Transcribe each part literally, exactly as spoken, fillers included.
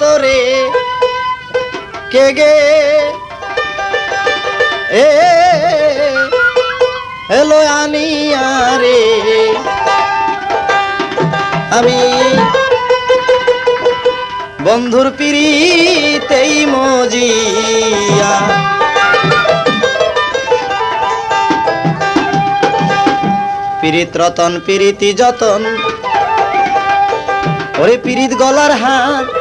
तोरे के गे ए लोयानिया रे अमी बंधुर पीड़िते मोजिया पीड़ित रतन पीड़िती जतन ओरे पीड़ित गलार हाथ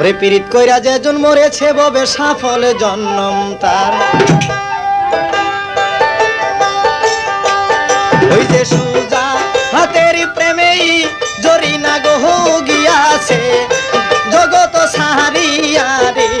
ओरे पीड़ित कईरा जे जन मरे छे बबे साफल जन्म तार ओई जे सुजा हातेरी प्रेमे जरीना गो हो गिया से जगत सारिया रे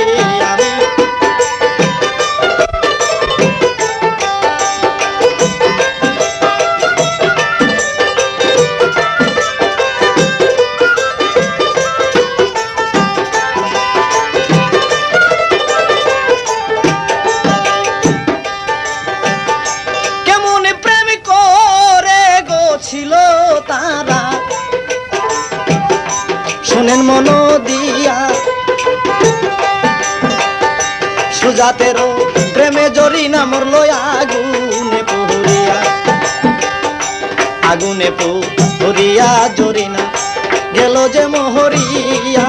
तेरो प्रेमे जरीना मरलो आगुने पुरिया आगुने पुरिया जरीना गेलो जे मोहरिया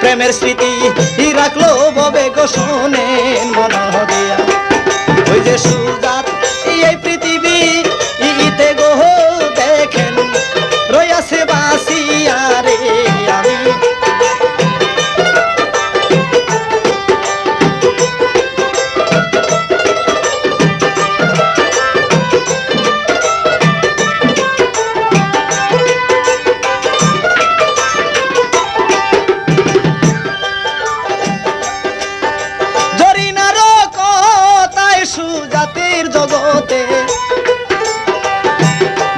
प्रेमेर स्मृति राखलो बबे गो शोनेन मनोहरिया ओई जे सुजात एई पृथ्वी इते गो देखेन रोयासे बासिया रे आमी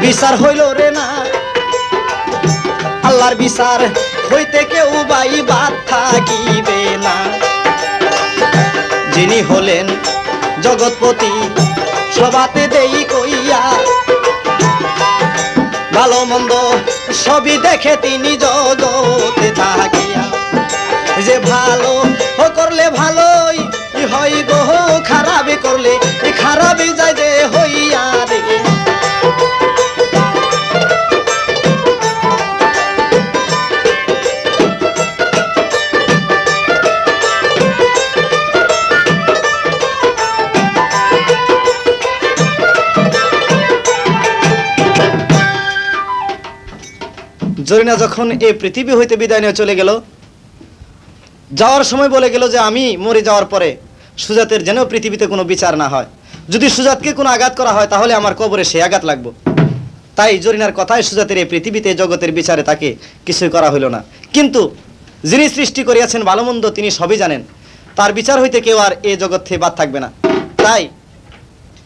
विचार होइलो रे ना अल्लार विचार होइते केउ बाई बात थाकिबे ना जिनी होलेन जगतपति सबाते देई कइया भालो मंद सबई देखे तिनी जगते थाकिया जे भालो हो करले भालोई हई गो खराब करले खराब जाय जे हइया रे जरीना जखन ए पृथ्वी हईते विदाय चले गेल जाओयार समय बोले गेल जे आमी मरे जाओयार परे सुजातेर जेनो पृथिवीते कोनो विचार ना हय यदि सुजातके कोनो आघात करा हय ताहले आमार कबरे सेई आघात लागबो ताई जरीनार कथाय सुजातेर ए पृथिवीते जगतेर विचारे ताके किछुई करा हइल ना किन्तु जिनि सृष्टि करियाछेन भालो मन्द तिनि सबई जानेन तार विचार हईते केउ आर ए जगत थेके बाद थाकबे ना ताई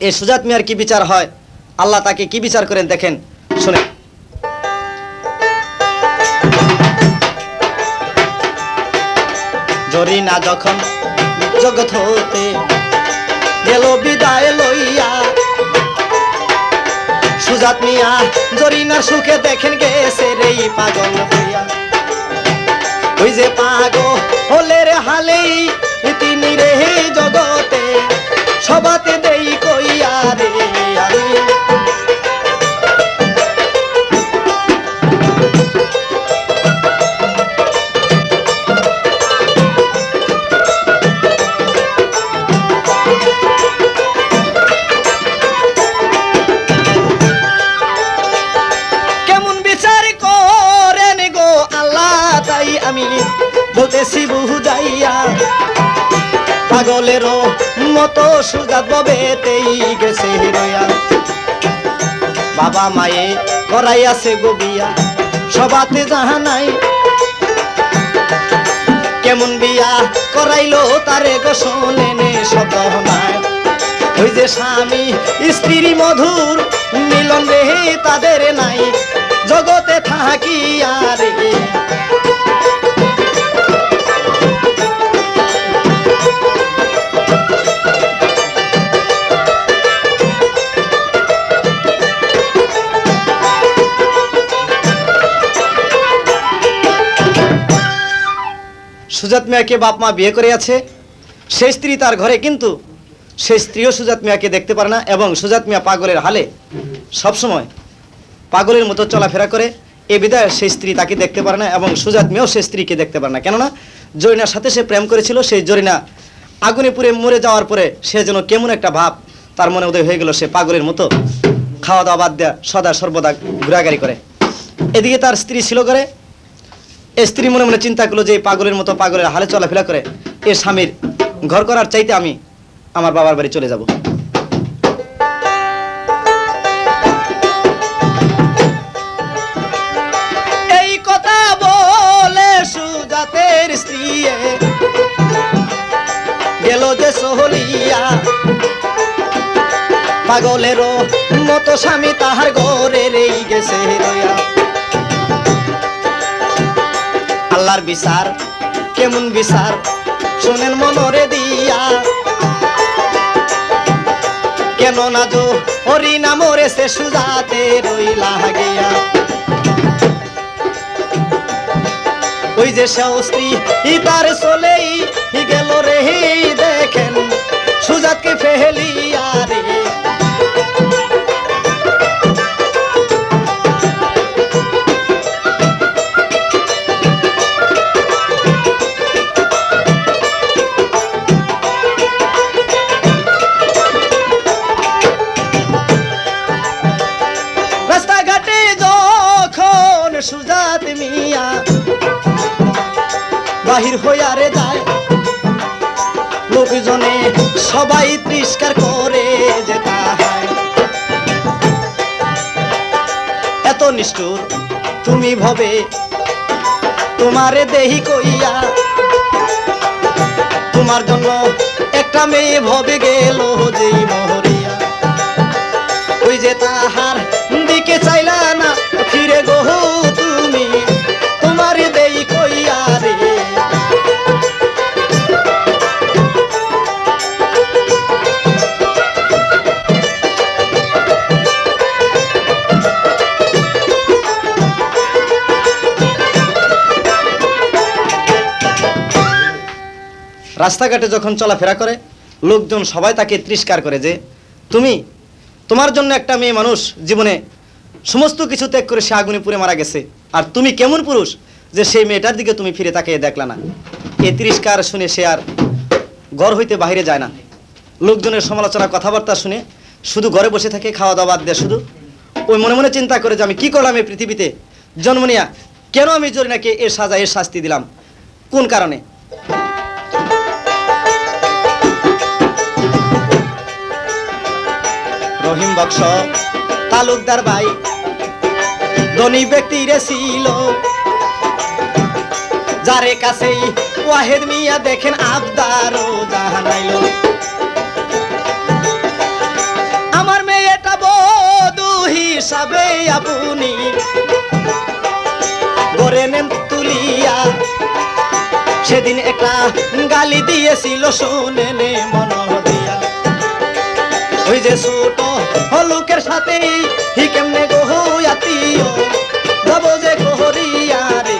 ए सुजात मियार कि विचार हय आल्लाह ताके कि विचार करेन देखेन शुनेन जरीना जखन जगत होते गेलो विदाय लइया सुजात मिया जरीनार सुखे देखेन गेछे रे पागल हइया ओई जे पागलेर हालेई तिनि रे जगते सबाते देई कइया रे पागलेरो मतो सुजात बबेतेई गेछे रोया बाबा माये कराइया से गोबिया सबाते जानाई केमन बिया कराइलो तारे गो शोनेने शब्द नाय ओई जे स्वामी स्त्री मधुर मिलन रे तादेर नाई जगते थाकिया रे सुजात मिया के बाप मा बिये करे आछे से स्त्री तार घरे किन्तु से स्त्रीओ सुजात मिया के देखते पारे ना एबं सुजात मिया पागलेर हाले सब समय पागलेर मतो चलाफेरा करे ए विदाय से स्त्री ताके देखते पारे ना एबं सुजात मियाओ से स्त्री के देखते पारे ना केनना जरिनार साथे से प्रेम करेछिलो सेई जरिना आगुने पुड़े मरे जाओयार परे से जेनो केमन एकटा भाव तार मने उदय हये गेलो से पागलेर मतो खावा दावा बाद देया सदा सर्वदा घुराघुरी करे एदिके तार स्त्री छिलो करे ए स्त्री मने मने चिंता करलो जे पागलेर मतो पागलेर हाले चलाफेरा करे ए स्वामीर घर करार चाइते आमी आमार बाबार बाड़ी चले जाबो। एई कथा बोले सुजातेर स्त्री गेलो जे सहलिया पागलेर मतो स्वामी ताहार घरे रही गेछे रोया आल्लार विचार केमन विचार सुनेन मनरे दिया केनो ना जो ओरी ना मोरे से सुजाते रोइला गया ओई जे शास्त्री इतार सोलेई गेलो रे देखेन सुजात के फेलिया रे सुजात मिया बाहिर होया रे जाए लोकजने सबाई तिरस्कार करे जेता है एतो निष्ठुर तुमी भवे तुम्हारे देही कइया तुम्हार जन्य एकटा मेये भवे गेलो जेई महरिया ओई जे ताहार दिके चाइला ना फिरे गो रास्ता घाटे जखन चलाफेरा करे लोकजन सबाई ताके तिरस्कार करे जे तुमी तोमार जन्य एकटा मेये मानुष जीवने समस्त किछु त्याग करे से आगुने पुड़े मारा गेछे आर तुमी केमन पुरुष जे सेई मेयेटार दिके तुमी फिरे ताकिये देखला ना ए तिरस्कार शुने से आर घर हईते बाहिरे जाय ना लोकजनेर समालोचना कथाबार्ता शुने शुधु घरे बसे थाके खावा दावा बाद दिये शुधु ओई मने मने चिंता करे जे आमि कि करलाम ए पृथिबीते जन्म निया केन आमि जरिनाके ए साजा ए शास्ति दिलाम कोन कारणे रहीम बक्स तालुकदार भाई धनी व्यक्ति रे सिलो जारे कासे वाहिद मिया देखें आबदारो जानाइलो आमार मेयेटा बधू हिसाबे आपुनी घरे नेन तुलिया सेदिन एकटा गाली दियेछिलो शुनेने मन जे छोट हलुकर साथे ही केमने गोहयातियो दबो जे गोहरिया रे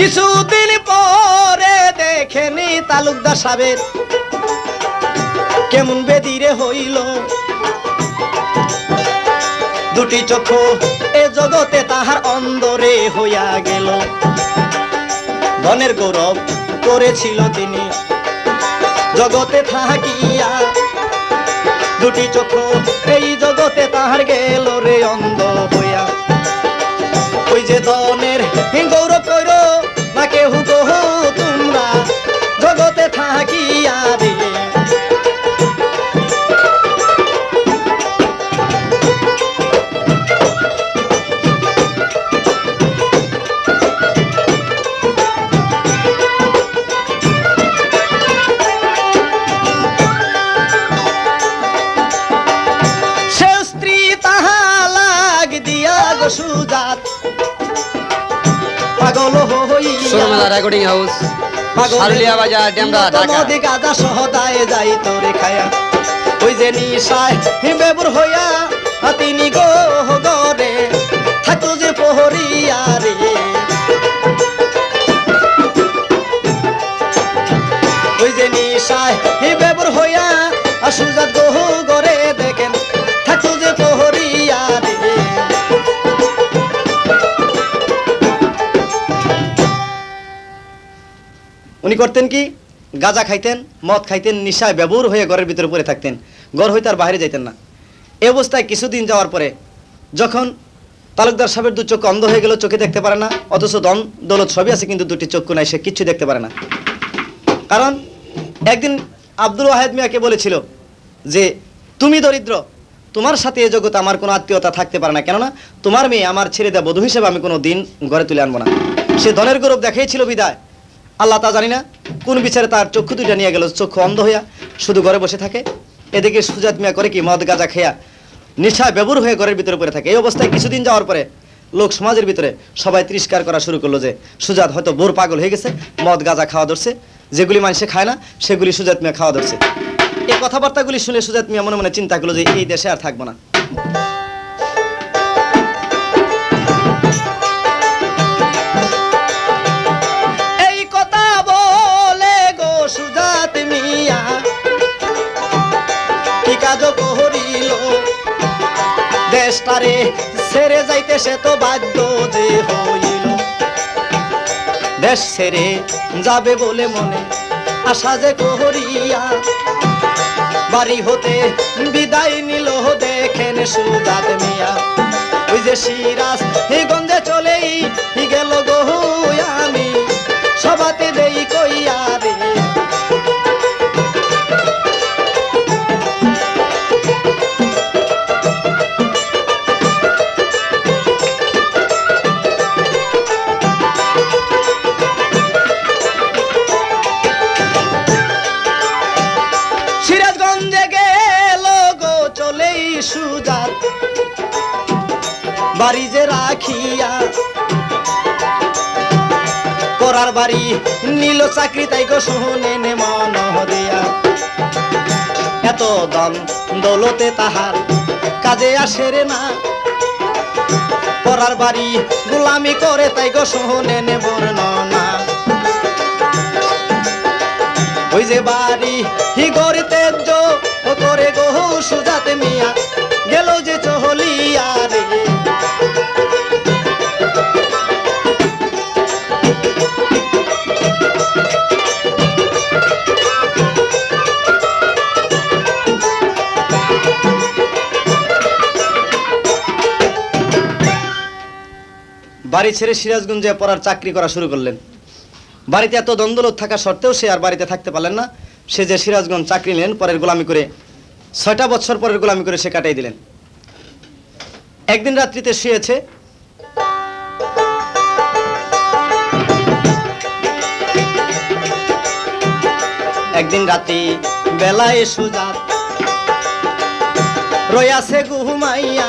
किछुदिन परे देखेनी तालुकदार साहेब केमन बेदिरे हईल दुटी चोख ए जगते ताहार अंदरे होया गेल धनेर गौरव करेछिलो तिनी जगते थाकिया दुटी चोख ए जगते ताहार गेल रे अंध होया ओई जे धनेर गौरव करो ना केहु कहो तुमरा जगते थाकिया रे सुजात सुरमदा रिकॉर्डिंग हाउस हरलिया बाजार डेमरा ढाका नदी गादा सहोदाए जाई तोरे खाया ओई जे निशाय हि बेबुर होया अतिनी गो गरे थाकु जे पोहरिया रे ओई जे निशाय हि बेबुर होया असुजत गो गरे देखें थाकु जे पोहरिया रे उन्नी करतें कि गाजा खाइतें मद खाइतें निशाय बेबूर हो घर भीतर पड़े थकतें घर हईते बाहर जाइतें ना ए अवस्था किसुदिन जावार परे जखन तालुकदार साहेब दो चोख अंध हो गेल चोखे देखते पारे ना अथच दम दौलत सबई आछे किन्तु दुटी चक्षु नाई से किच्छु देखते पारे ना कारण एक दिन आब्दुल वाहिद मियाके बोलेछिलो जे तुमी दरिद्र तुम्हार साथे ए जगते आमार कोनो आत्मीयता थाकते पारे ना केनना तुम्हार मेये आमार छेड़े देया बधू हिसेबे आमी कोनो दिन घरे तुले आनबो ना से धनेर गौरव देखाइछिलो बिदाय आल्ला ता जानी ना कौन विचारे तार चक्षु दुटा निये गेल चक्षु अंध होया शुधु घरे बसे थाके एदिके सुजात मिया करे कि मद गाजा खेया निशाय बेबूर होये घरेर भितरे पड़े थाके अवस्थाय किछुदिन जाओयार परे लोक समाजेर भितरे सबाई तिरस्कार करा शुरू करलो जे सुजात हयतो बोर पागल हये गेछे मद गाजा खावा धरछे जेगुली मानुषे खाय ना सेगुली सुजात मिया खावा धरछे एई कथाबार्तागुली शुने सुजात मिया मने मने चिंता करलो जे एई देशे आर थाकबो ना तारे सेरे जाइते से तो बाध्य जे होइलो देश सेरे जाबे बोले मने आशा जे कोहरिया बारी होते विदाय निलो देखेन सुजात मिया ओई जे सिराज हे गंजे चलेई हि गेल गोहुयामी सबाते देई कइया रे बारी जे राखिया कोरार बारी नीलो चाकरी ताई गो सुने ने मन दिया एतो दम दौलते ताहार काजे आसे रे ना कोरार बारी गुलामी करे ताई गो सुने ने बर्णना ओई जे बारी हि गरते जो करे गो सुजात मिया गेलो जे चहलिया रे बाड़ी छेड़े सिराजगंजे पड़ार चाकरी करा शुरू करलें बाड़ीते एत दंदलोभ थाका सत्त्वेओ से आर बाड़ीते थाकते पारलेन ना से जे सिराजगंज चाकरी निलेन परेर गोलामी करे छयटा बछर परेर गोलामी करे से काटिये दिलेन एक दिन रात्रिते शुएछे एक दिन राति बेलाय सुजात रयाछे घुमाइया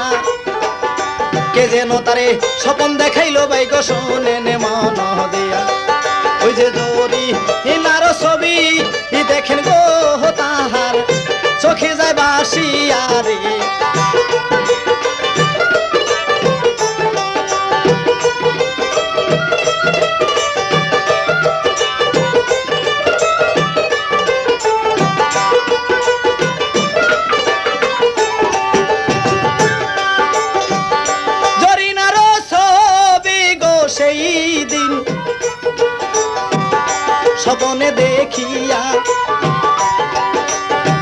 के जेनो तारे सपन देखाइलो बाइक शुने ने मन दिया ओई जे जोरी हिनार छवि देखेन गो ताहार चोखे जाय बासिया रे सबने देखिया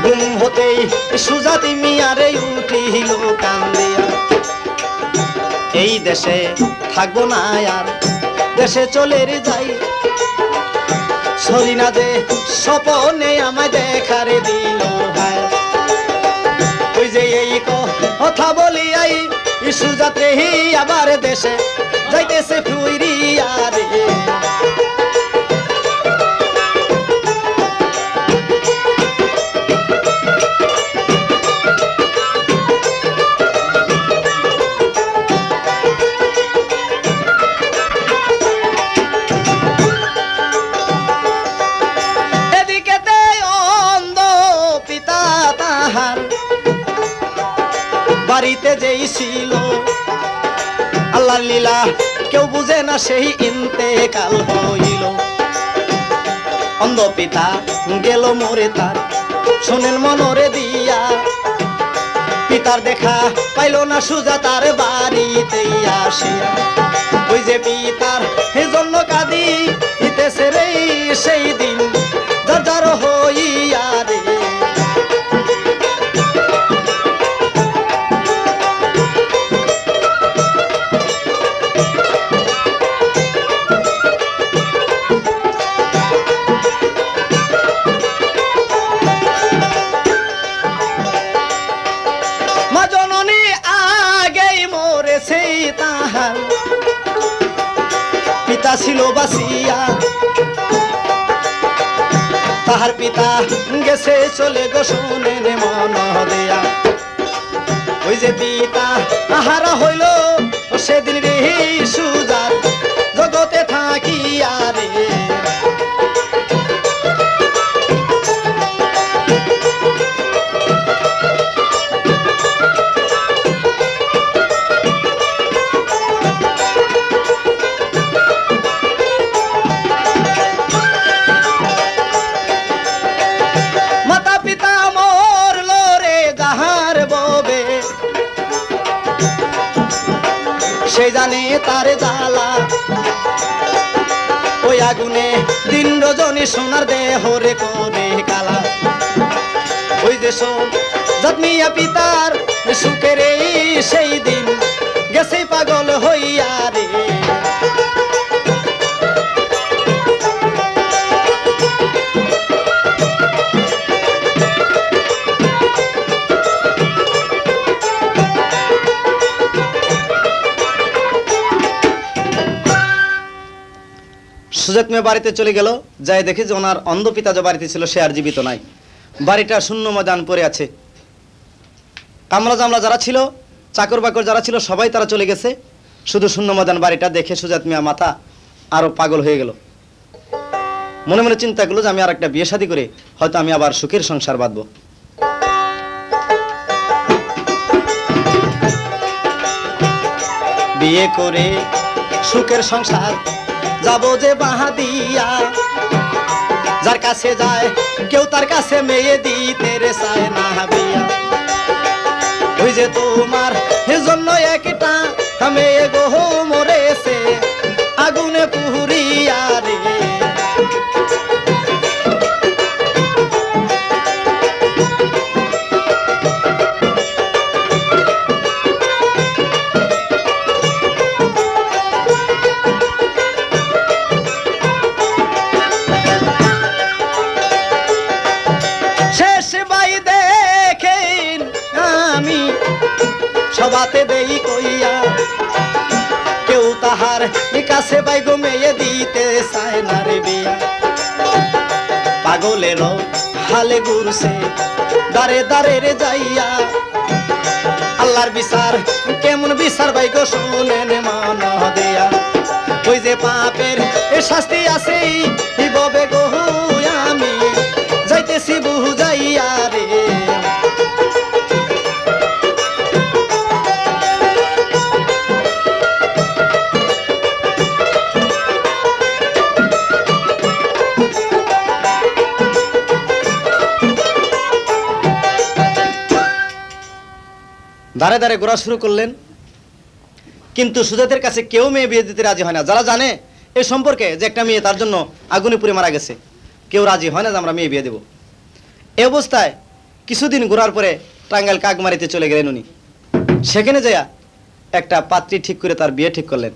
गुम होते सुजात मिया रे उठिल कांदिया एई देशे थाकबो ना यार देशे चले रे जाई सरिना जे सपने आमाय देखा रे दिल भाई ओई जे एई कथा बोलिया ई सुजात रे ही आबार देशे जाइतेछे फुइरिया रे छिलो अल्लाह लीला क्यों बुझे ना सेही इंतेकाल होइलो अंध पिता गेलो मोरे तार सुनेन मनोरे दिया पितार देखा पाइलो ना सुजातार बाड़ीते आसिया ओई जे पितार एजন্য কাঁদি ইতেছে রে সেই দিন জর্জর হইয়া রে ताहर पिता गेसे चले गो सुने मन दिया ओई जे पिता आहारा हइलो से दिन रे सुजात जगते थाकिया रे तारे जाला ओ आगुने दिन रजनी सोनार देह रे कोने काला ओई जे जत्मिया पितार सुखे रे सेई दिन गेसे पागल होइया रे सुजात में बाड़ीते चले गेल जाए देखे जो ओनार अंध पिता जो बाड़ीते छिलो से आर जीवित नाई बाड़ीटा शून्य मदान पड़े आछे कामला जामला जारा छिलो चाकर बाकर जारा छिलो सबाई तारा चले गेछे शुधु शून्य मदान बाड़ीटा देखे सुजात मिया माथा आरो पागल हये गेल मने मने चिंता करलो जे आमी आरेकटा बिये शादी करे हयतो आमी आबार सुखेर संसार बाँधबो बिये करे सुखेर संसार जाबो जे बाहादिया जार कासे जाए क्यों तार कासे में ये दी तेरे साए ना बिया ओई जे तोमार हे जन्नो एकटा हमें ये गोहो मोरे से आगुने पुरिया रे बाते देई कोइया क्यों ताहार निकासे बाई गो में ये दीते साए नारे बिया पागले रो हाले गुरु से दारे दारे रे जाइया अल्लार बिसार केमन बिसार बाई गो सुने ने मान दिया ओई जे पापेर ए शास्ति आसे इ बबे गो आमी जाइतेसी बुझाइया रे दारे दारे घोरा शुरू करलें किन्तु सुजातेर काछे केउ मेये बिये दिते राजी हय ना जारा जाने ए सम्पर्के जे एकटा मेये तार जन्य आगुने पुड़े मारा गेछे केउ राजी हय ना जे आमरा मेये बिये देब ए अवस्थाय किछुदिन घोरार परे टांगाइल कागमारिते चले गेलेन उनि सेखाने जाया एकटा पात्री ठीक करे तार बिये ठीक करलें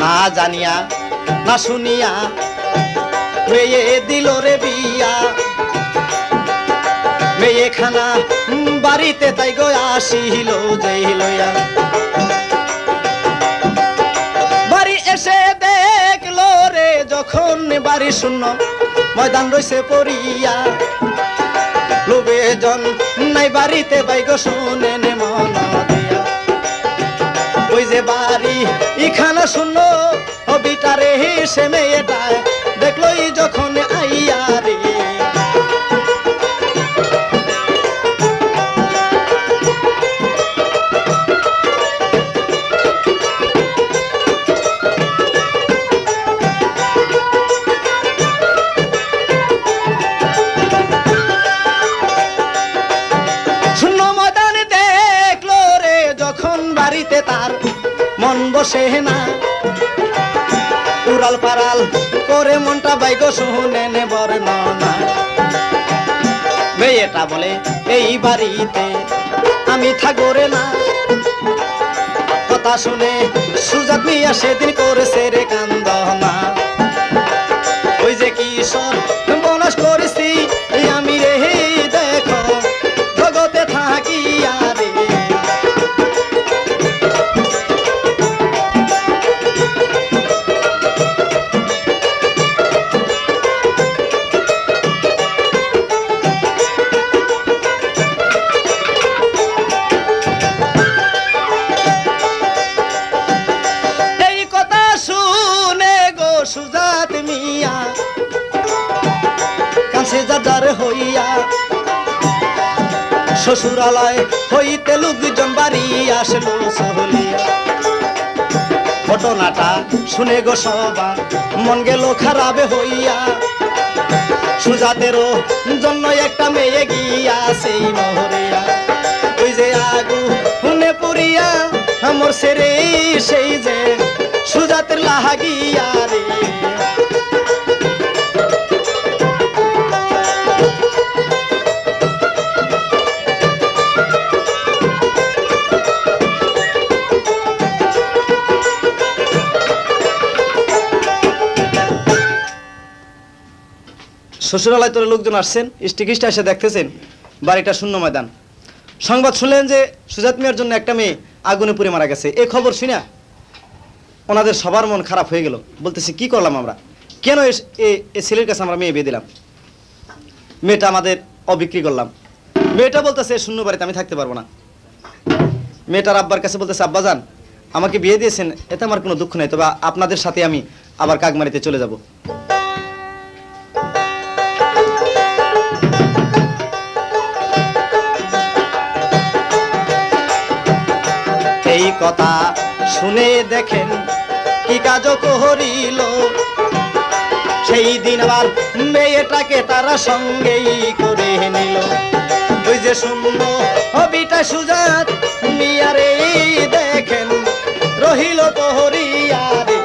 ना जानिया ना शुनिया मेये दिलो रे बिया मेये खाना बाड़ीते ताई गो आसिलो जाइलो या बाड़ी एसे देखलो रे जखन बाड़ी शून्य मैदान रइसे पड़िया लोभे जन नाई बाड़ीते बाई गो शुने ने मन दिया ओई जे बाड़ी इखाना शून्य ओ बिटा रे से मेयेटा देखलो जखन आइया रे बसे ना उड़ाल पाराल करे मनटा बाइगो सुनेने बरनना मेयेटा बोले एई बाड़ीते आमी थाकबो रे ना कथा शुने सुजात मिया सेदिन करेछे रे कांदना ओई जे किशोर बोनस करेछि आमी रे देखो जगते थाकिया रे सुजात मिया कांसे जादार होइया शशुरालय हईते लोकजन बाड़ी आसलो सहलिया घटनाटा शुने गो सबार मन गेल खराब होइया सुजातेरो जन्य एकटा मेये गिया सेई महरिया ओई जे आगु हुने पुरिया आमर सेरे सेई जे सुजातेर लागिया रे शशुरालय तोरे लोकजन आसछेन स्टिकिस्ट एसे देखतेछेन बाड़ीटा शून्य मैदान संबाद शुनलेन जे सुजात मियार जन्य एकटा मेये आगुने पुड़े मारा गेछे एई खबर शुनिया ओनादेर सबार मन खराब हो गेल बोलतेछे कि करलाम आमरा केन एई छेलेर काछे आमरा मेये बिये दिलाम मेयेटा आमादेर अबिक्री करलाम मेयेटा बोलतेछे शून्य बाड़ीते आमि थाकते पारबो ना मेयेटार आब्बार काछे बोलतेछे आब्बा जान आमाके बिये दियेछेन एते आमार कोनो दुःख नाई तबे आपनादेर साथे आमि आबार कागमारिते चले जाबो एई कथा शुने देखें कि काज करिल सेई दिन आबार मेयेटाके तारा संगेई करे निल ओई जे सुनलो हबिटा सुजात मिया रे देखें रहिल तोहरिया रे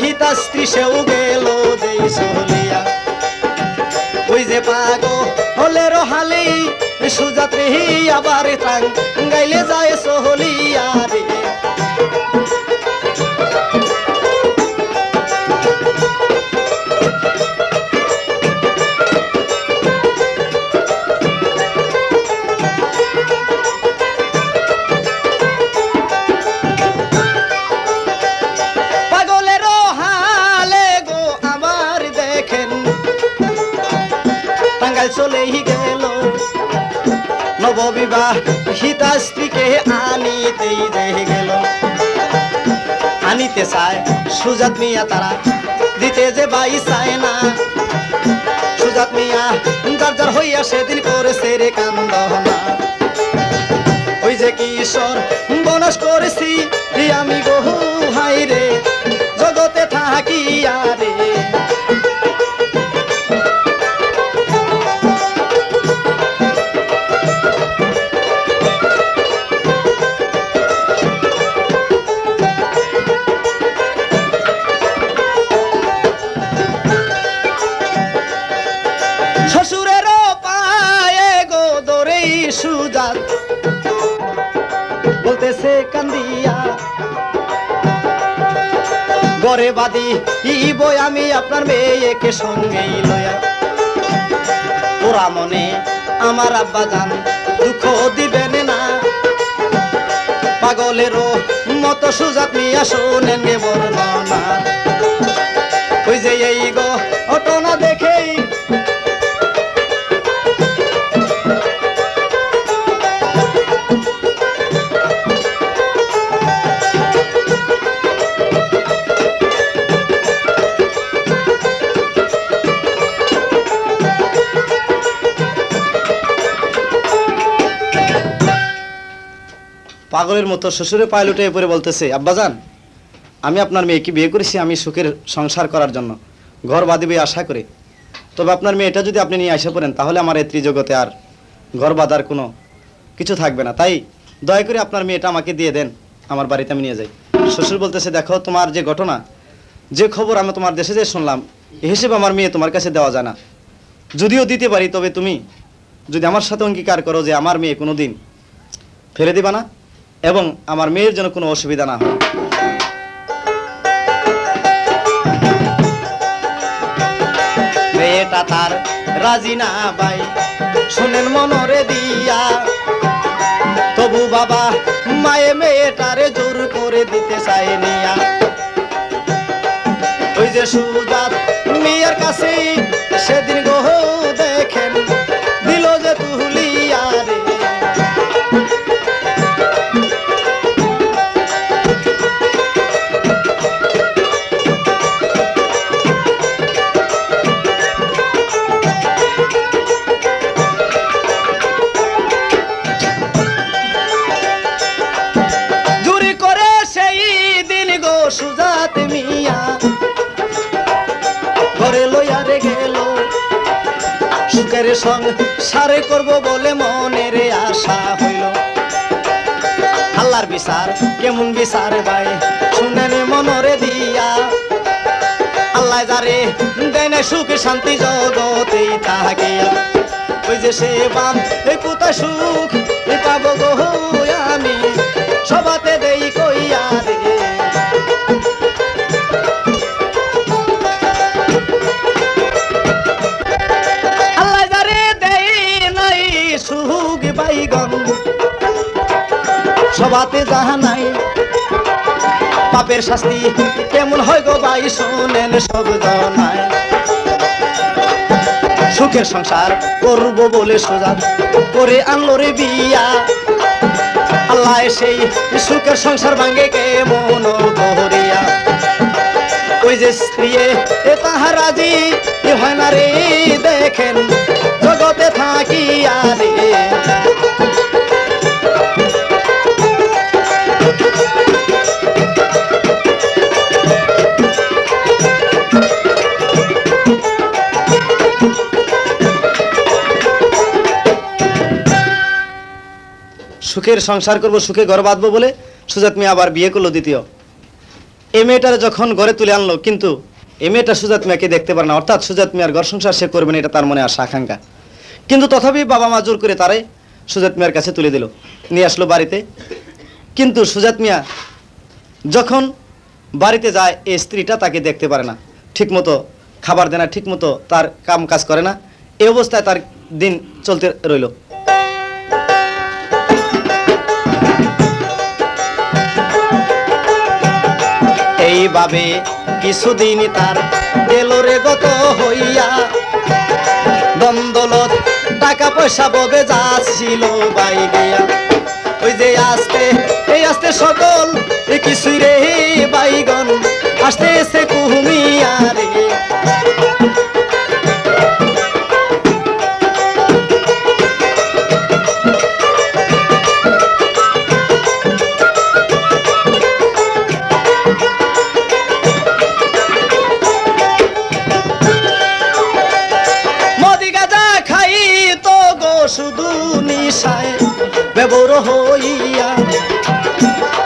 हिता स्त्री से उगेलो दे सोलिया ओई जे पागो होले रो हाली सुजात रे आबार तांग गाइले जाए सोलिया रे चले ही गेलो नव विवाह हिता स्त्री के आनीते ही गेलो आनीते साय सुजात मिया तारा दीते जे बाई साय ना सुजात मिया जर्जर होइया सेदिन करेछे रे कांदना ओई जे किशोर बोनस करेछि आमी गो हाय रे जगते थाकिया रे गरे बादी इबो आमी आपनार मेये के संगेई लया तोरा मने आमार आब्बा जान दुख दिबेन ना पागलेरो मतो सुजात मिया शोनेन गे बरनना ओई जे एई गो घटना देखेई पागलेर मतो शशुरे पाए लुटे एपोरे बोलतेछे अब्बाजान आमी आपनार मेयेके बिये करेछि आमी सुखेर संसार करार जन्य घर बाँधबे आशा करि तबे आपनार मेयेटा जोदि आपनि निये आसा पड़ेन ताहले आमार एई त्रिजगते आर घर बाँधार कोनो किछु थाकबे ना ताई दया करे आपनार मेयेटा आमाके दिये देन आमार बाड़िते आमी निये जाई। शशुर बोलतेछे देखो तोमार जे घटना जे खबर आमी तोमार देशे जेये शुनलाम एई हिसेबे आमार मेये तोमार काछे देवा जाय ना जदिओ दिते पारि तबे तुमि जोदि आमार साथे अंगीकार करो जे आमार मेये कोनोदिन फेले दिबा ना एवं आमार मेयेर जेनो कोनो असुविधा ना हय। तार राजीना भाई सुनेन मनोरे दिया तबु बाबा माये मेटारे जोर करे दीते चाय निया ओई जे सुजात मियार कासे सेदिन गो देखें दिलो जे तुलिया रे संसारे करबो बोले मनेर आशा हइलो आल्लार बिचार केमन बिचार भाई शुनेन मनोरे दिया आल्लाह जारे देन सुख शांति जगते ताकिया ओई जे से बान ए कोता सुख ए पाबो गो आमी सबाते देई कइया रे सबाते जहाँ नहीं पापेर शास्ति केमन हय गो भाई सुनेन सब जनाय सुखेर संसार करबो बोले सुजात करे आनलो रे बिया आल्लाह सेई सुखेर संसार भांगे केमन धरिया ओई जे स्त्रीये ए ताहारा जी ए हय ना रे देखें जगते थाकिया रे सुखेर संसार करब सुखे घर बाँधब बोले सुजात मिया आबार बिये करलो द्वितीय ए मेयेटार जखन घरे तुले आनलो किन्तु ए मेयेटा सुजात मियाके देखते पारे ना अर्थात सुजात मियार घर संसार से करबे ना एटा तार मने आशा आकांक्षा किन्तु तथापि बाबा मा जोर करे तारे सुजात मियार काछे तुले दिल निये आसलो बाड़ीते किन्तु सुजात मिया जखन बाड़ीते जाय ए स्त्रीटा ताके देखते पारे ना ठीकमतो खाबार देना ठीकमतो तार काम काज करे ना ए अवस्थाय तार दिन चलते रइलो। এইভাবে কিছুদিন তার দেলরে গত হইয়া দন্দলত টাকা পয়সা বগে যাচ্ছিল বাই গিয়া ওই যে আস্তে এই আস্তে সকল কিছুই রে বাইগন আস্তে এসে কুহুমিয়া রে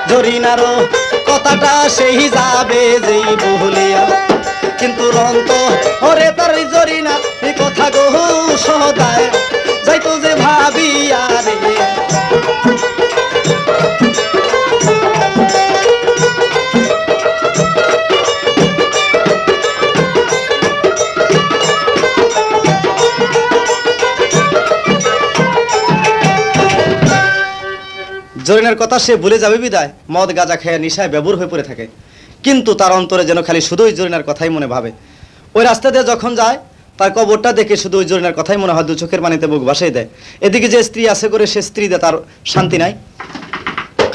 জরিনারো কথাটা সেই যাবে যেই বলিয়া কিন্তু রন্ত ওরে তার জরিনা এই কথা গো সদায় যাইতো যে ভাবিয়া রে জরিনার কথা সে ভুলে যাবে বিদায় মদ গাঁজা খেয়ে নিশায় ব্যবুর হয়ে পড়ে থাকে কিন্তু তার অন্তরে যেন খালি শুধুই জরিনার কথাই মনে ভাবে ওই রাস্তা দিয়ে যখন যায় তার কবরটা দেখে শুধু ওই জরিনার কথাই মনে হয় দু চোখের পানিতে বুক ভাসাই দেয়। এদিকে যে স্ত্রী আছে করে সে স্ত্রী দেয় তার শান্তি নাই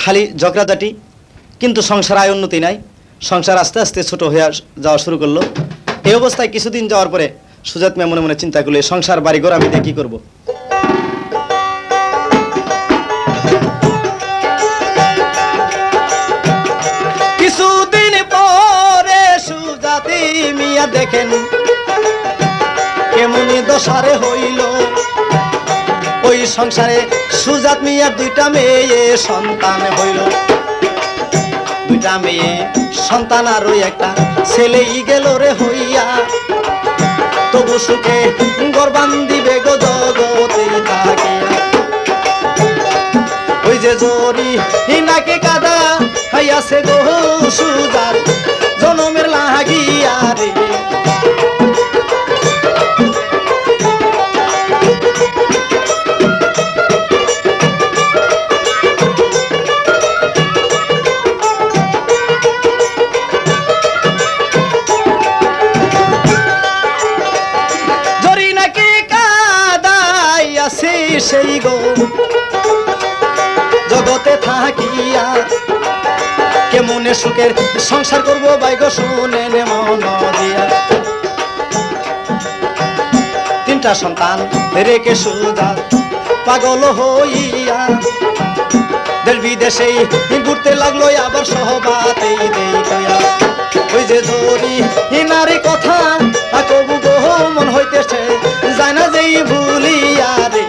খালি ঝগড়াঝাটি কিন্তু সংসার আয় উন্নতি নাই সংসার আস্তে আস্তে ছোট হয়ে যাওয়া শুরু করলো। এই অবস্থায় কিছুদিন যাওয়ার পরে সুজাত মিয়া মনে মনে চিন্তা করলো সংসার বাড়িঘর আমি দিয়ে কী করবো ना देखें केमनि दशारे हईल ओई संसारे सुजात मिया दुइटा मेये सन्तान हईल दुइटा मेये सन्तान आरो एकटा सेलेई गेल रे हइया तबु सुखे गर्बान्दी बेगो जगते थाकिया ओई जे जरिना के कादा हइया से गो सुजात जनमेर लागिया रे जगते थाकिया केमने सुखेर संसार करबो बाइगो शुनेने मन दिया तीनटा सन्तान रेखे सुजात पागल हइया देश विदेशे घुरते लागलो आबार सहबातेई देखिया ओई जे जरिनारे कथा कबु गो मन हइतेछे जाय ना जेई भुलिया रे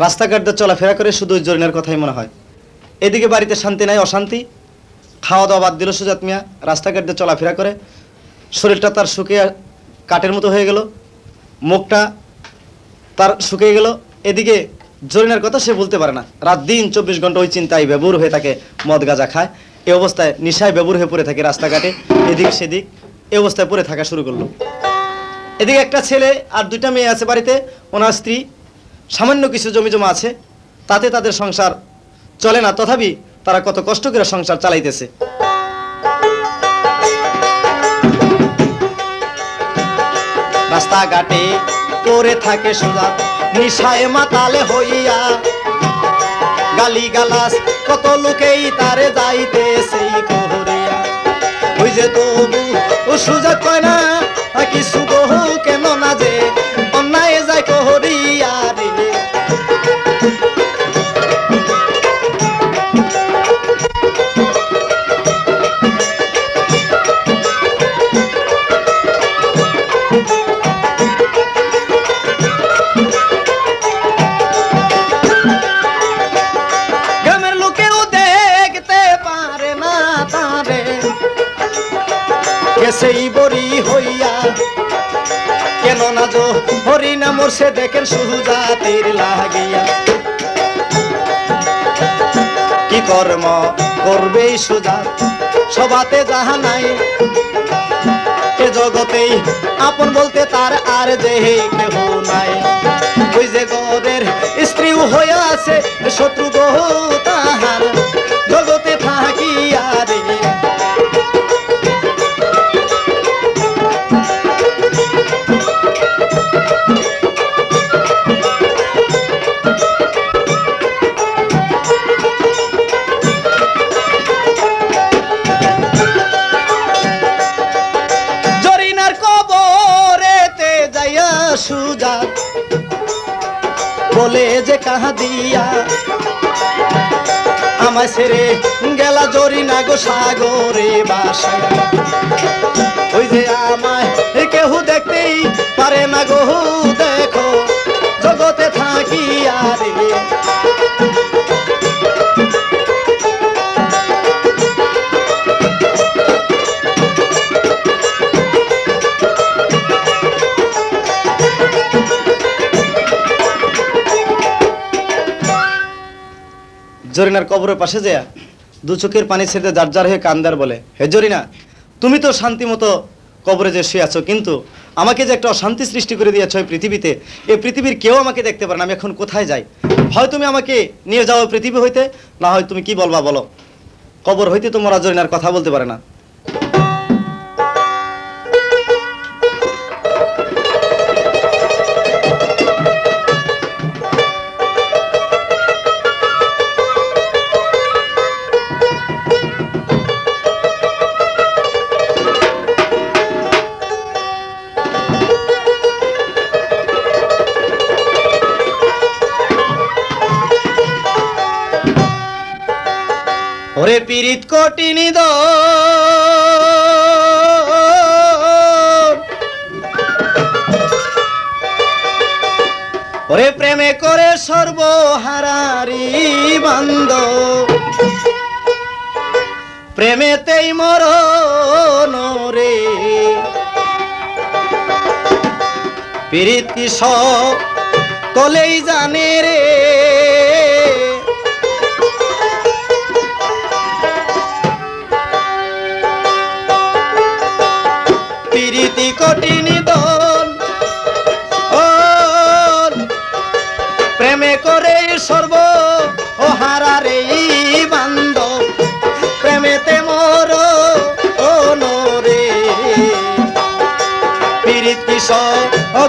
रास्ता घाटे चलाफेरा करे शुधु जरिनार कथाई मने हय एदिके बाड़ीते शांति नाई अशांति खावा दावा बाद दिल सुजात मिया रास्ता घाटे चलाफेरा करे शरीरटा तार शुकिये काटेर मतो हये गेल मुखटा तार शुकिये गेल एदिके जरिनार कथा से बोलते पारे ना रात दिन चौबीस घंटा ओई चिंताय बेबूर हये थाके मद गाजा खाय एई अवस्थाय निशाय बेबूर हये पड़े थाके रास्ता घाटे एदिक सेदिक एई अवस्थाय पड़े थाका शुरू करलो एदिके एकटा छेले आर दुइटा मेये आछे बाड़ीते ओनार स्त्री सामान्य किछु जमी जमा आछे ताते तादेर संसार चले ना तथापि तारा कत कष्ट करे संसार चालाइतेछे रास्ता घाटे पड़े थाके सुजात निशाय माताले हइया गाली गालास कत लोकेई तारे जाइतेछे कहरिया ओई जे तबु ओ सुजात कय ना किछु कहो केन ना जे अन्नाय जाय कहरिया सेई बड़ी होइया केनो ना जो हरिना मोर से देखें सुजातेर लागिया की कर्म करबे सुजात सबाते जाहा नाई ए जगते आपन बोलते तार आर जेहे केहो नाई ओई जे घरेर स्त्री होइया से शत्रु गो ताहार जगते थाकिया रे गेला जरिना गो सागरे केहू देखते ही पारे ना गो देखो जगते थाकिया जरिनार कबर पाशे जाया दो चोखेर पानी छेड़े जार जार हये कान्दार बोले हे जरिना तुमी तो शांति मतो कबरे जे शुये आछो किन्तु आमाके जे एकटा अशांति सृष्टि करे दियेछो पृथिबीते ए पृथिबीर केउ आमाके देखते पारे ना आमि एखन कोथाय जाई हय तुमी आमाके निये जाओ पृथिबी हइते ना हय तुमी कि बोलबा बोलो कबर हइते तोमरा जरिनार कथा बोलते पारे ना ओरे पीरित कोटिनी दो ओरे प्रेमे करे सर्वहारारी बंदो प्रेमे तेई मरनो रे पीरित किसो कोलेई जाने रे पीरिति कोटिनी दोन प्रेमे करे सर्व ओहारा रे बंद प्रेमे ते मोर ओ नोरे पीरिति सो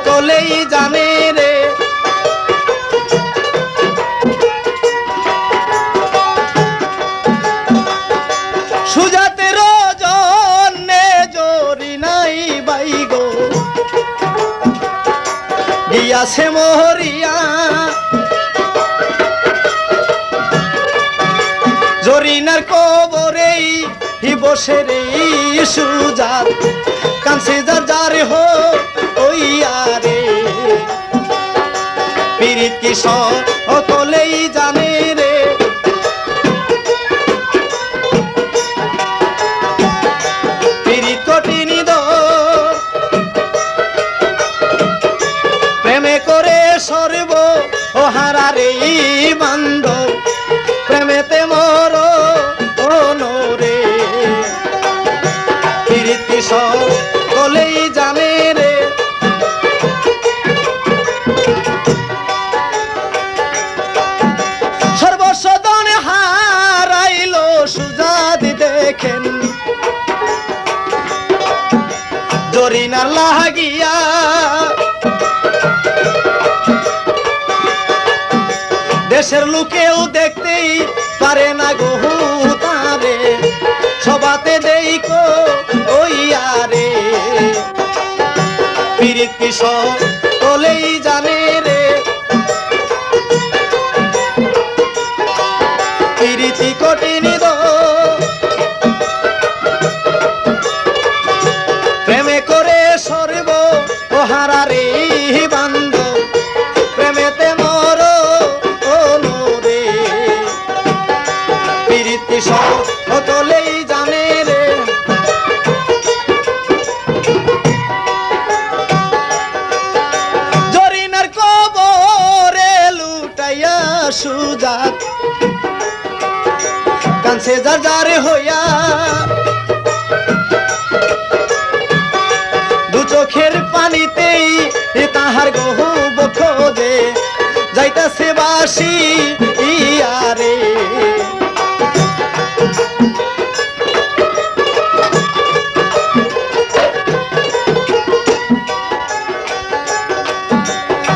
कोलेई जाने रे से मोहरिया जोरिनार कबरे ही बसे रे सुजात कांसे जार जार हो ओयारे पीरित की सो अकोले जाने रे पीरित कोटिनी दो हारारे बंदो प्रेमे ते मोरो ओनो रे पीरिति सो कोले जाने रे सर्वसदन हाराइलो सुजात देखें जोरिना लागिया देशर लुके देखते ही पारे ना गोहू तारे सबाते देई को ओयारे पीरित किसो कोले जाने रे पीरिति कोटिनी दो प्रेमे करे सर्व ओहारा रे बंद सुजात कंसे जार जार होया दु चोखेर पानी तेई ताहार गोहू बखो दे जाइता से बासी यारे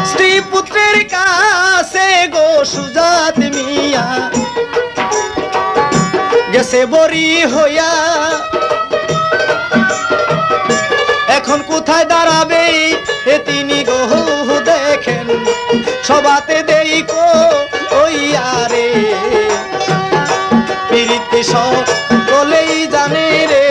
स्त्री पुत्रेर का से गो सुजात मिया जैसे बोरी होया एखन कोथाय दाड़ाबे ए तिनी गोहू देखें सबाते देई को ओइया रे पीरिति सो कोलेई जाने रे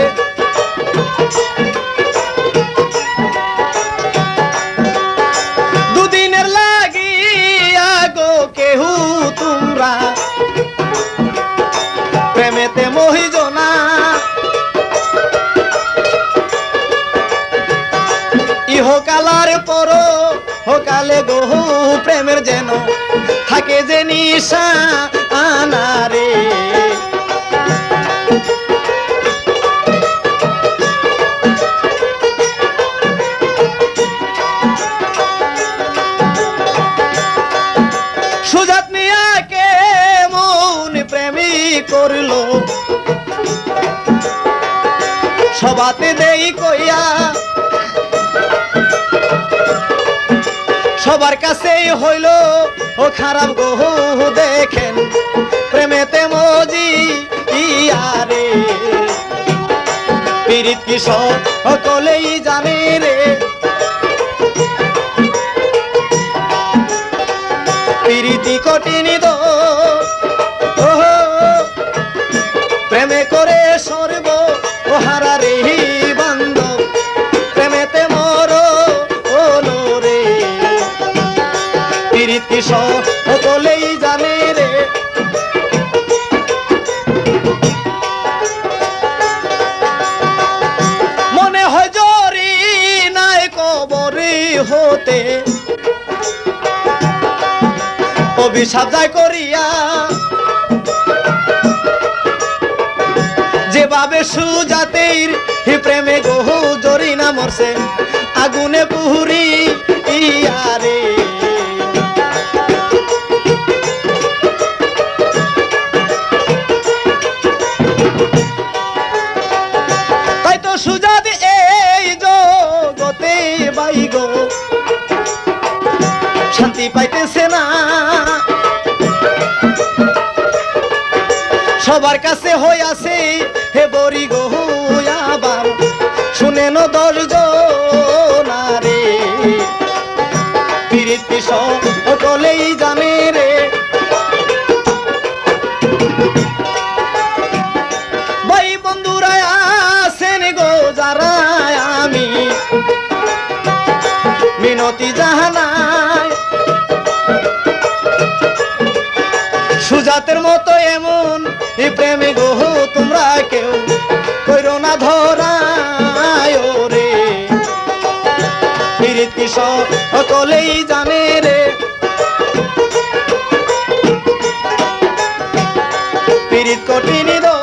प्रेमेते मोहि जोना इहो कालार परो हो काले गोहू प्रेमेर जेनो थाके जे निशा आना रे सुजात मिया के मौन प्रेमी कर लो सबाते देई कोया सबार कासे हईल ओ खराब गोहू देखें प्रेमेते मोजी यारे पीरित की सो कोले जाने रे पीरिति कोटिनी दो अभिशाप जाए करिया जे भावे सुजातेर ही प्रेमे गोहू जरीना मरसे आगुने पुहुरी यारे ताई तो सुजात ए जो गोते बाई गो शांति पाइते से ना सबार कासे होया से हे बोरी गोहुया बार सुने नो दर्जो नारे पीड़ित पिशो ओटोले जाने रे भाई बंधुरा आसेन गो जारा आमी मिनती जाना सुजातेर मतो एमन ये प्रेमी गोहू तुमरा क्यों कोइरो ना धरायो रे पीड़ित किशोर अकोले जाने रे पीड़ित कोटिन दो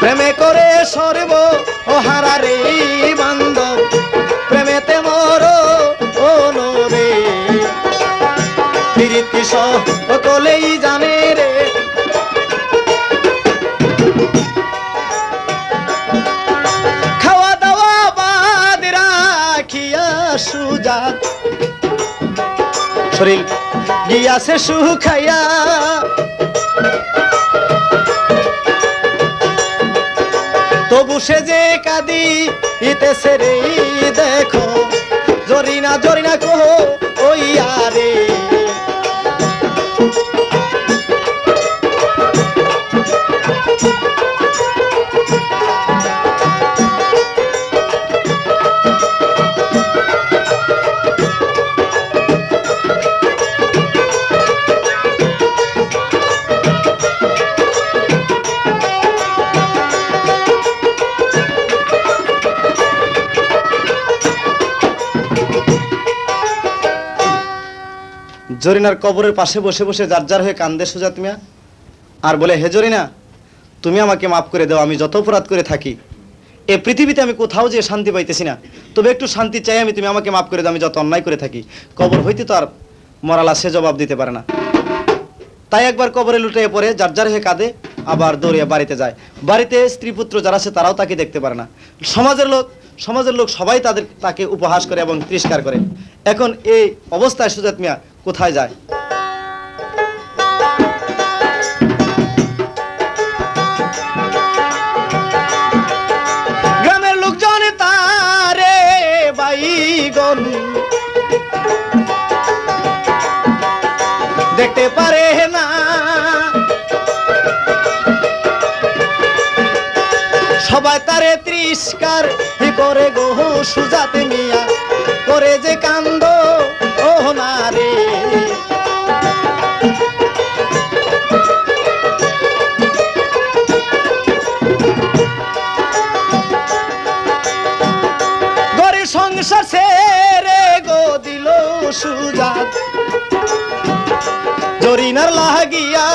प्रेमे करे सर्व ओ हारा रे बंधु प्रेमे ते मरो ओ नो रे पीड़ित किशोर ही जाने रे खावा दावा बाद राखिया सुजात शरीर गिया से सुखाया तो बुशे जे कादी इते से रे देखो जोरीना जोरीना कहो ओ यारे जरिनार कबर पासे बसे बसे जार जार हुए कांदे सुजात मिया और बोले हे जरिना तुम्हें आमाके माफ करे दाओ आमी जत अपराध करे थाकी ए पृथिवीते आमी कोथाओ जे शांति पाइतेछि ना तबे एकटु शांति चाइ आमी तुम्हें आमाके माफ करे दाओ आमी जत अन्याय करे थाकी कबर हईते तो आर मराला से जवाब दीते पारे ना ताई एकबार कबरे लुटाइये पड़े जार जार हुए कांदे आबार दौड़िया बाड़ीते जाए बाड़ीते स्त्री पुत्र जारा आछे ताराओ ताके देखते पारे ना समाजेर लोक समाजेर लोक सबाई तादेर ताके उपहास करे एबं तिरस्कार करे एखन ए अवस्थाय सुजात मिया কোথায় যায় গ্রামের লোকজন তারে বাইগন দেখতে পারে না সবাই তারে তিরস্কার করে গো সুজাত মিয়া করে যে কান্দ ओ नारे गोरी संसार से रे गो दिलो सुजात जोरीनार लागिया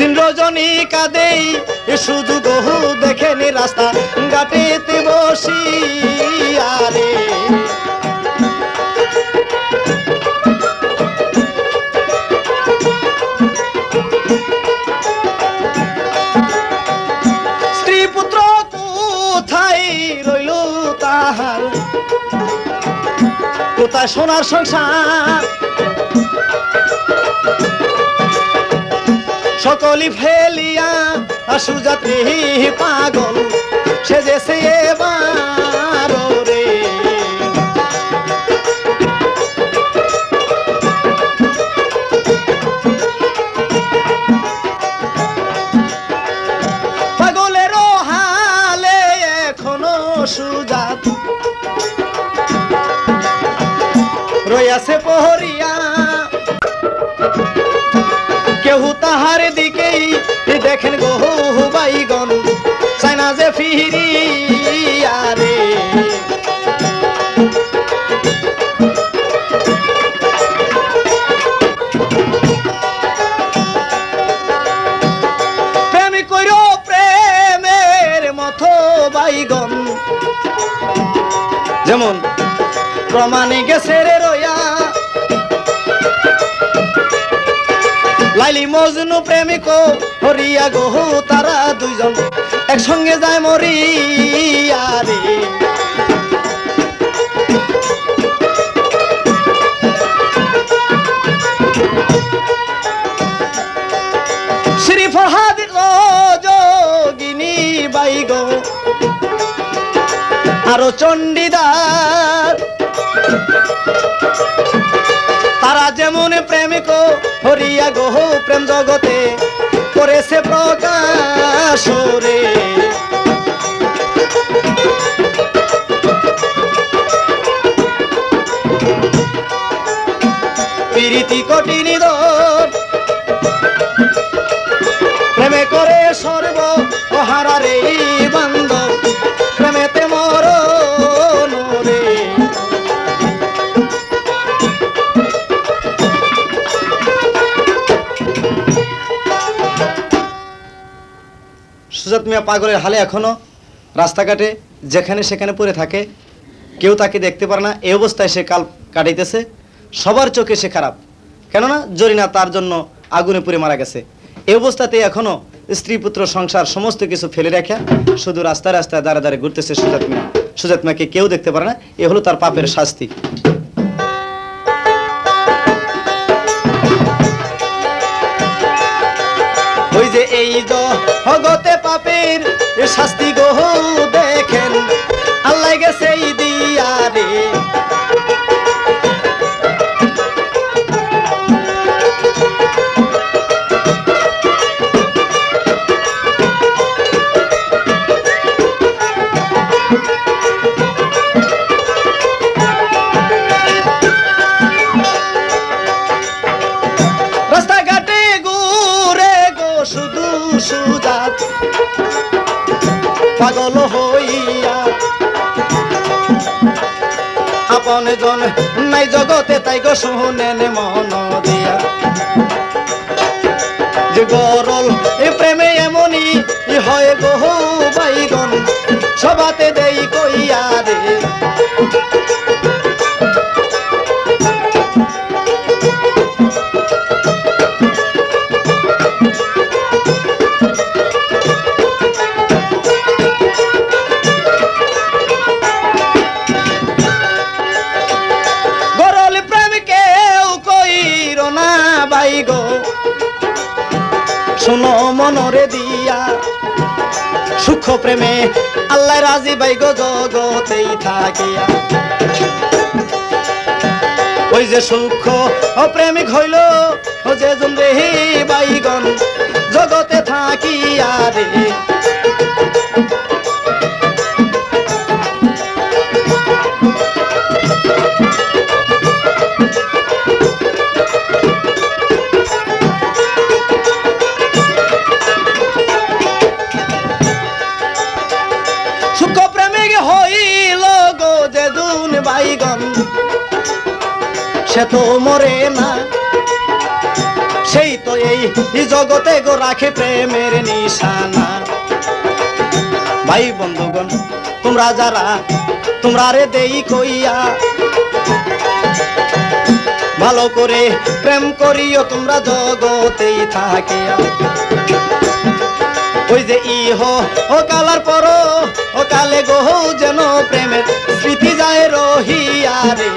दिन रोजनी कादे शुधु गोहू देखे नी रास्ता घाटे ते बसी रे स्त्री पुत्र कोथाय रइल ताहार कोथा सोनार संसार सकली फेलिया सुजात ही पागल से जैसे रोया से पोहरिया केहू तहार दिखे देखन गोहू बाई गन सैना जे फिरिया रे যেমন প্রমাণে গেছে রে রয়া লাইলি মজনু প্রেমিক হরিয়া গহু তারা দুইজন একসঙ্গে যায় মরিয়া রে শ্রী ফরহাদ যোগিনী বাইগ आरो चंडीदार तारा जेमन प्रेमिक हरिया गहू प्रेम जगते करे से प्रकाश रे पीरिति कठिन प्रेमे करे सर्व हारा रे सुजात मिया पागल हाले एखोनो रास्ता घाटे जेखाने सेखाने पड़े थाके केउ ताके देखते पारे ना एई अवस्थाय से काल काटाइतेछे सबार चोखे से खराब केनना जरिना तार जन्य आगुने पुड़े मारा गेछे एई अवस्थातेई एखोनो स्त्री पुत्र संसार समस्त किछु फेले रेखे शुधु रास्ताय रास्ताय दाड़े दाड़े घुरतेछे सुजात मिया सुजात मियाके केउ देखते पारे ना एई हलो तार पापेर शास्ति जगते पापेर शास्ति गो देखें आल्लाह गेछे दिया रे पागल होइया आपन जन नाई जगते ताई गो सुनेन मन दिया जे गरल ए प्रेमे एमोनी इ हय गो बाईगन सबाते देई कइया रे सुनो मनोरे दिया सुख प्रेमे अल्लाह राजी भाई गो जगते सुख प्रेमिक हईल जे जुन रेही बाईगन जगते थाकिया रे तो मरे ना से तो यही जगते गो राखे प्रेमेर निशाना भाई बंधुगण तुम्हरा जरा तुम्हरा रे देई कोइया भालो करे प्रेम करियो तुम्हरा जगते थाकिया ओई जे ई हो ओ कालार परो ओ काले गो जेन प्रेमेर स्मृति जाए रहिया रे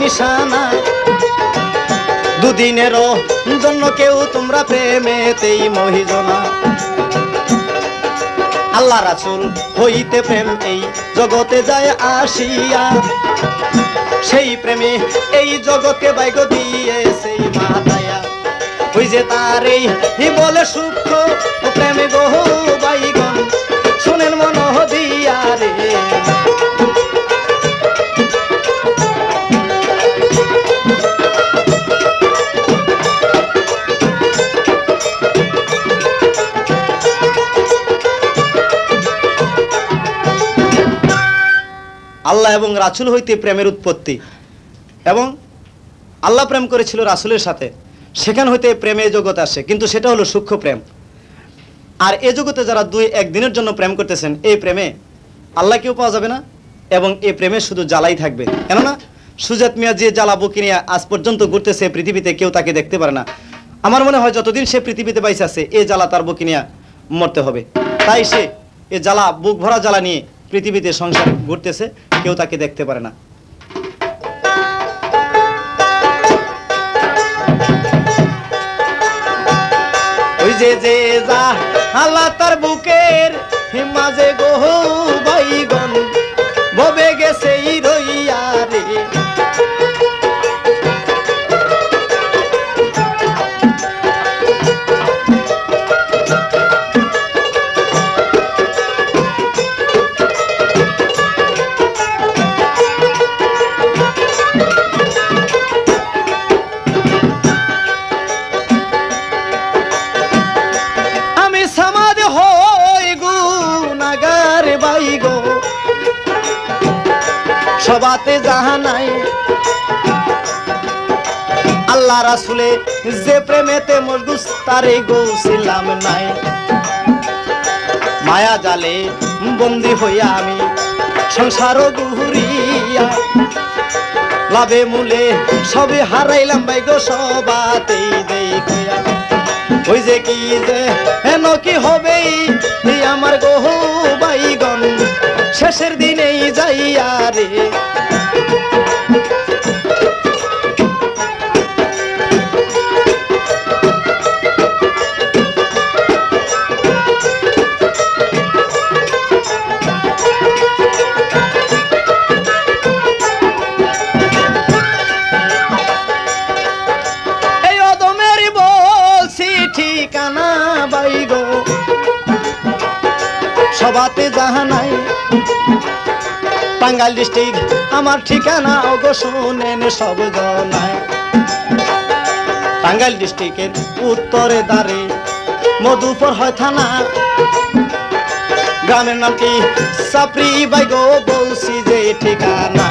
निशाना दुदिनेर जन जन्नो केउ तुमरा प्रेमेतेई मोहिजना अल्लाह रसूल हईते प्रेम एई जगते जाय आसिया सेई प्रेमे एई जगते बाइगो दियेछे माताया ओई जे तारे हि बोले सुख ओ प्रेमे गो बाइगन शुनेन मन दिया रे अल्लाह एवं रासूल हईते प्रेमेर उत्पत्ति एवं अल्लाह प्रेम करेछिलो रासूलेर साथे सेखान हईते प्रेमे जगत आसे किन्तु सेटा हलो सूक्ष्म प्रेम और ए जगते जारा दुई एक दिनेर जोन्नो प्रेम करतेछेन ए प्रेमे आल्लाहकेओ पावा जाबे ना एवं ए प्रेमे शुधु जालाई थाकबे केनना सुजात मिया जे जाला बुके निये आज पर्यन्त घुरतेछे पृथिबीते केउ ताके देखते पारे ना आमार मने हय जतदिन से पृथिबीते बाइसे आछे ए जाला तार बुके निये मरते हबे ताई से ए जाला बुक भरा जाला निये पृथिबीते संसार घुरते से क्यों ताके देखते पारे ना ओई जे जे जा आल्ला तार बुकेर हिमाजे गो बाइगन भबे गेसे रइया रे सबाते जहाँ नाई अल्लाह रसूले जे प्रेमेते मजगुस तारे गोसिलाम नाई माया जाले बंदी होया आमी संसारो घुरिया लाभे मूले सबे हाराइलाम बाइगो सबाते देखिया ओई जे कि जे एनो कि होबेई ई आमार गो बाइगन शेषेर दिने जाइया रे सबाते जहाँ नाई टांगाइल डिस्ट्रिक्ट आमार ठिकाना ओगो शुनेन सब जनाय टांगाइल डिस्ट्रिक्टेर उत्तरे दारे मधुपुर हय थाना ग्रामेर नाम कि सापरी बाइगो बोलछि जे ठिकाना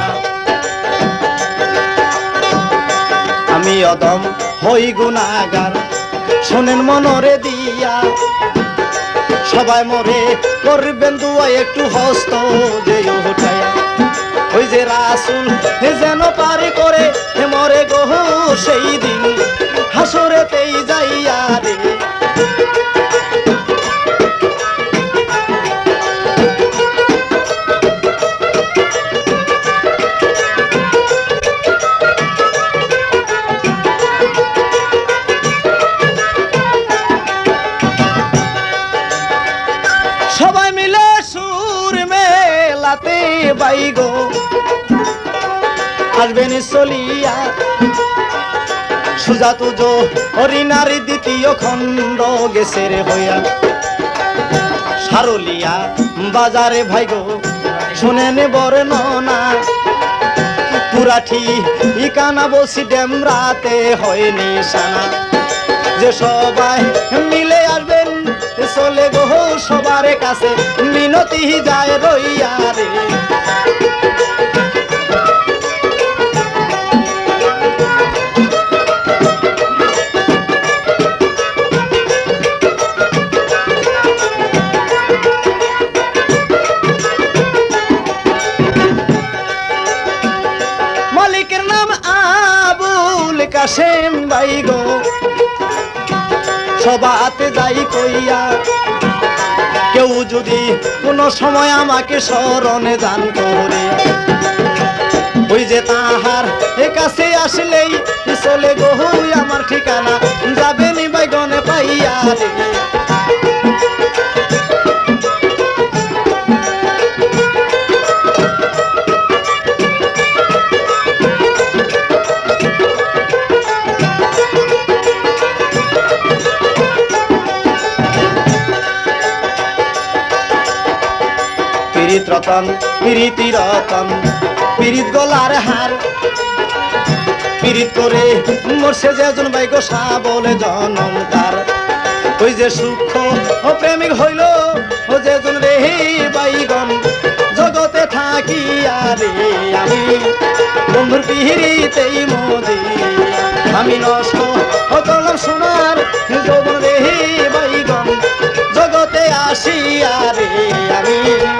आमी अदम हई गुनागार शुनेन मनरे दिया सबाई मरे करबेन दुआ एकटू हस्त जेयो उठाया ओई जे रासूल जेन पार करे मरे गो सेई दिन हासरेतेई जाइया रे चलिया सुजात जरीनार द्वितीय खंड गेसे रे होया सारुलिया बाजारे भाइगो शुनेने बरनना पूरा ठिकाना बसि डेमराते हय निशाना जे सबाई मिले आसबेन चले गो सबारे कासे मिनती जाय रइया रे काशेम भाई गो सबाते जाई कइया केउ जदि कोनो समय आमाके शरणे दान करे बुझेता हार एक आसले इसले गोहू आमार ठिकाना जाबे नी बैगने पाइया पीरित रतन पीरित रतन पीरित गलार हार पीरित करे मरसे जेजन भाइको साबले जन्म तार ओई जे सुख ओ प्रेमिक हईल ओ जेजन रे भाइगण जगते थाकिया रे आमी बंधुर पीरितेई मोदी आमी नष्ट ओ तोला सोनार जगन रे भाइगण जगते आसिया रे आमी